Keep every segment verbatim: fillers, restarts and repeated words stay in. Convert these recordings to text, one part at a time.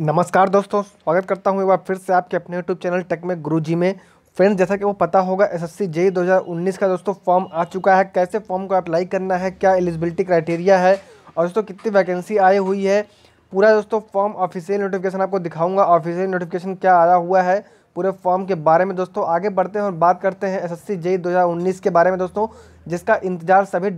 नमस्कार दोस्तों, स्वागत करता हूं एक बार फिर से आपके अपने यूट्यूब चैनल टेक में गुरुजी में। फ्रेंड्स, जैसा कि वो पता होगा एसएससी जेई दो हज़ार उन्नीस का दोस्तों फॉर्म आ चुका है। कैसे फॉर्म को अप्लाई करना है, क्या एलिजिबिलिटी क्राइटेरिया है और दोस्तों कितनी वैकेंसी आई हुई है, पूरा दोस्तों फॉर्म ऑफिशियल नोटिफिकेशन आपको दिखाऊँगा। ऑफिशियल नोटिफिकेशन क्या आया हुआ है पूरे फॉर्म के बारे में दोस्तों आगे बढ़ते हैं और बात करते हैं एसएससी जेई दो हज़ार उन्नीस के बारे में दोस्तों, जिसका इंतजार सभी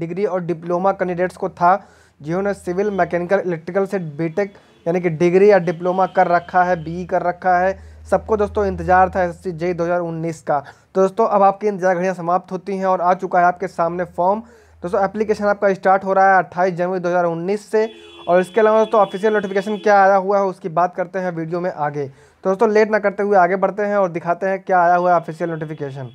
डिग्री और डिप्लोमा कैंडिडेट्स को था जिन्होंने सिविल, मैकेनिकल, इलेक्ट्रिकल से बी टेक यानी कि डिग्री या डिप्लोमा कर रखा है, बीई कर रखा है। सबको दोस्तों इंतजार था एसएससी जेई दो हज़ार उन्नीस का। तो दोस्तों अब आपकी इंतजार घड़ियाँ समाप्त होती हैं और आ चुका है आपके सामने फॉर्म। दोस्तों एप्लीकेशन आपका स्टार्ट हो रहा है अट्ठाईस जनवरी दो हज़ार उन्नीस से। और इसके अलावा दोस्तों ऑफिशियल नोटिफिकेशन क्या आया हुआ है उसकी बात करते हैं वीडियो में आगे। तो दोस्तों लेट ना करते हुए आगे बढ़ते हैं और दिखाते हैं क्या आया हुआ है ऑफिशियल नोटिफिकेशन।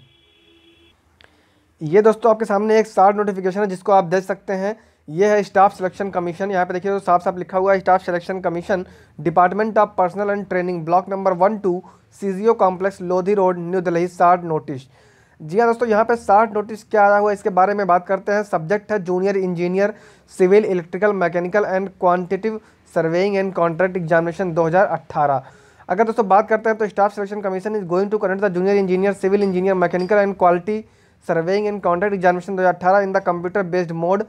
ये दोस्तों आपके सामने एक शार्ट नोटिफिकेशन है जिसको आप देख सकते हैं। ये है स्टाफ सिलेक्शन कमीशन। यहाँ पे देखिए तो साफ साफ लिखा हुआ है staff selection commission, department of personnel and training, block number one two CGO complex, Lodhi road, new Delhi. साठ नोटिस। जी हाँ दोस्तों, यहाँ पे साठ नोटिस क्या आया हुआ है इसके बारे में बात करते हैं। सब्जेक्ट है junior engineer civil, electrical, mechanical and quantitative surveying and contract examination दो हज़ार अट्ठारह। अगर दोस्तों बात करते हैं तो staff selection commission is going to conduct the junior engineer civil engineer mechanical and quality surveying and contract examination दो हज़ार अट्ठारह in the computer based mode.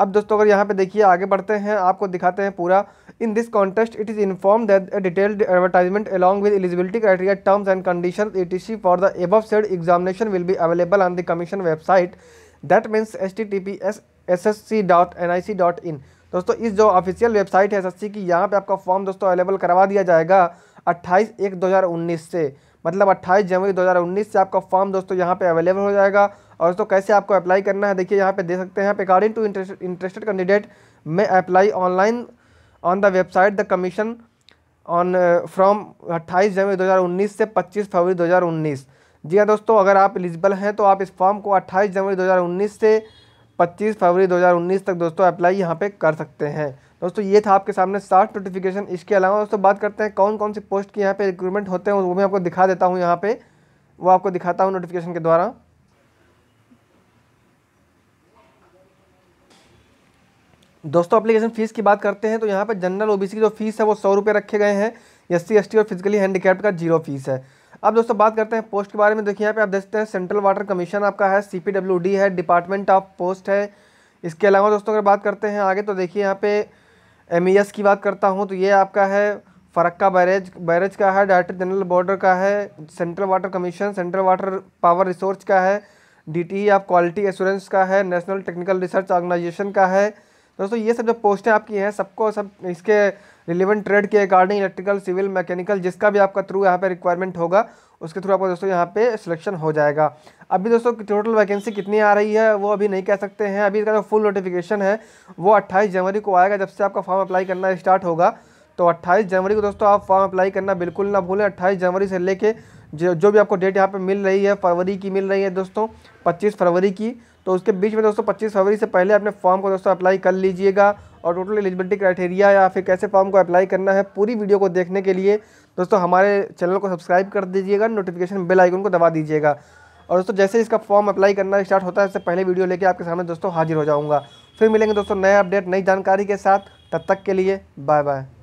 अब दोस्तों अगर यहाँ पे देखिए आगे बढ़ते हैं, आपको दिखाते हैं पूरा। In this contest it is inform that detailed advertisement along with eligibility criteria, terms and condition etc for the above said examination will be available on the commission website, that means H T T P S S S C dot N I C dot in. दोस्तों इस जो official website है S S C की, यहाँ पर आपका form दोस्तों available करवा दिया जाएगा अट्ठाईस एक दो हज़ार उन्नीस से, मतलब अट्ठाईस जनवरी दो हज़ार उन्नीस से आपका फॉर्म दोस्तों यहाँ पे अवेलेबल हो जाएगा। और दोस्तों कैसे आपको अप्लाई करना है देखिए यहाँ पे दे सकते हैं। यहाँ पे अकॉर्डिंग टू इंटरेस्टेड कैंडिडेट में apply online on the website the commission on from अट्ठाईस जनवरी दो हज़ार उन्नीस से पच्चीस फरवरी दो हज़ार उन्नीस। जी हाँ दोस्तों, अगर आप एलिजिबल हैं तो आप इस फॉर्म को अट्ठाईस जनवरी दो हज़ार उन्नीस से पच्चीस फरवरी दो हज़ार उन्नीस तक दोस्तों अप्लाई यहाँ पे कर सकते हैं। दोस्तों ये था आपके सामने साठ नोटिफिकेशन। इसके अलावा दोस्तों बात करते हैं कौन कौन सी पोस्ट की यहाँ पे रिक्रूटमेंट होते हैं, वो मैं आपको दिखा देता हूँ। यहाँ पे वो आपको दिखाता हूँ नोटिफिकेशन के द्वारा। दोस्तों एप्लीकेशन फ़ीस की बात करते हैं तो यहाँ पे जनरल ओबीसी की जो फीस है वो सौ रुपये रखे गए हैं। एस सी एस टी और फिजिकली हैंडीकैप्ड का जीरो फीस है। अब दोस्तों बात करते हैं पोस्ट के बारे में। देखिए यहाँ पे आप देखते हैं सेंट्रल वाटर कमीशन आपका है, सीपीडब्ल्यू डी है, डिपार्टमेंट ऑफ पोस्ट है। इसके अलावा दोस्तों अगर बात करते हैं आगे तो देखिए यहाँ पे एमईएस की बात करता हूँ तो ये आपका है फरक्का बैरेज बैरेज का है, डायरेक्टर जनरल बॉर्डर का है, central water commission, central water power resource का है, डीटी आप क्वालिटी एश्योरेंस का है, नेशनल टेक्निकल रिसर्च ऑर्गेनाइजेशन का है। दोस्तों ये सब जो पोस्टें आपकी हैं सबको सब इसके रिलेवेंट ट्रेड के अकॉर्डिंग इलेक्ट्रिकल सिविल मैकेनिकल जिसका भी आपका थ्रू यहाँ पे रिक्वायरमेंट होगा उसके थ्रू आपको दोस्तों यहाँ पे सिलेक्शन हो जाएगा। अभी दोस्तों टोटल वैकेंसी कितनी आ रही है वो अभी नहीं कह सकते हैं। अभी इसका जो फुल नोटिफिकेशन है वो अट्ठाईस जनवरी को आएगा, जब से आपका फॉर्म अप्लाई करना स्टार्ट होगा। तो अट्ठाईस जनवरी को दोस्तों आप फॉर्म अप्लाई करना बिल्कुल ना भूलें। अट्ठाईस जनवरी से लेके जो जो भी आपको डेट यहाँ पे मिल रही है, फरवरी की मिल रही है दोस्तों, पच्चीस फरवरी की, तो उसके बीच में दोस्तों पच्चीस फरवरी से पहले अपने फॉर्म को दोस्तों अप्लाई कर लीजिएगा। और टोटल एलिजिबिलिटी क्राइटेरिया या फिर कैसे फॉर्म को अप्लाई करना है पूरी वीडियो को देखने के लिए दोस्तों हमारे चैनल को सब्सक्राइब कर दीजिएगा, नोटिफिकेशन बेल आइकन को दबा दीजिएगा। और दोस्तों जैसे इसका फॉर्म अप्लाई करना स्टार्ट होता है इससे पहले वीडियो लेकर आपके सामने दोस्तों हाजिर हो जाऊँगा। फिर मिलेंगे दोस्तों नए अपडेट नई जानकारी के साथ। तब तक के लिए बाय बाय।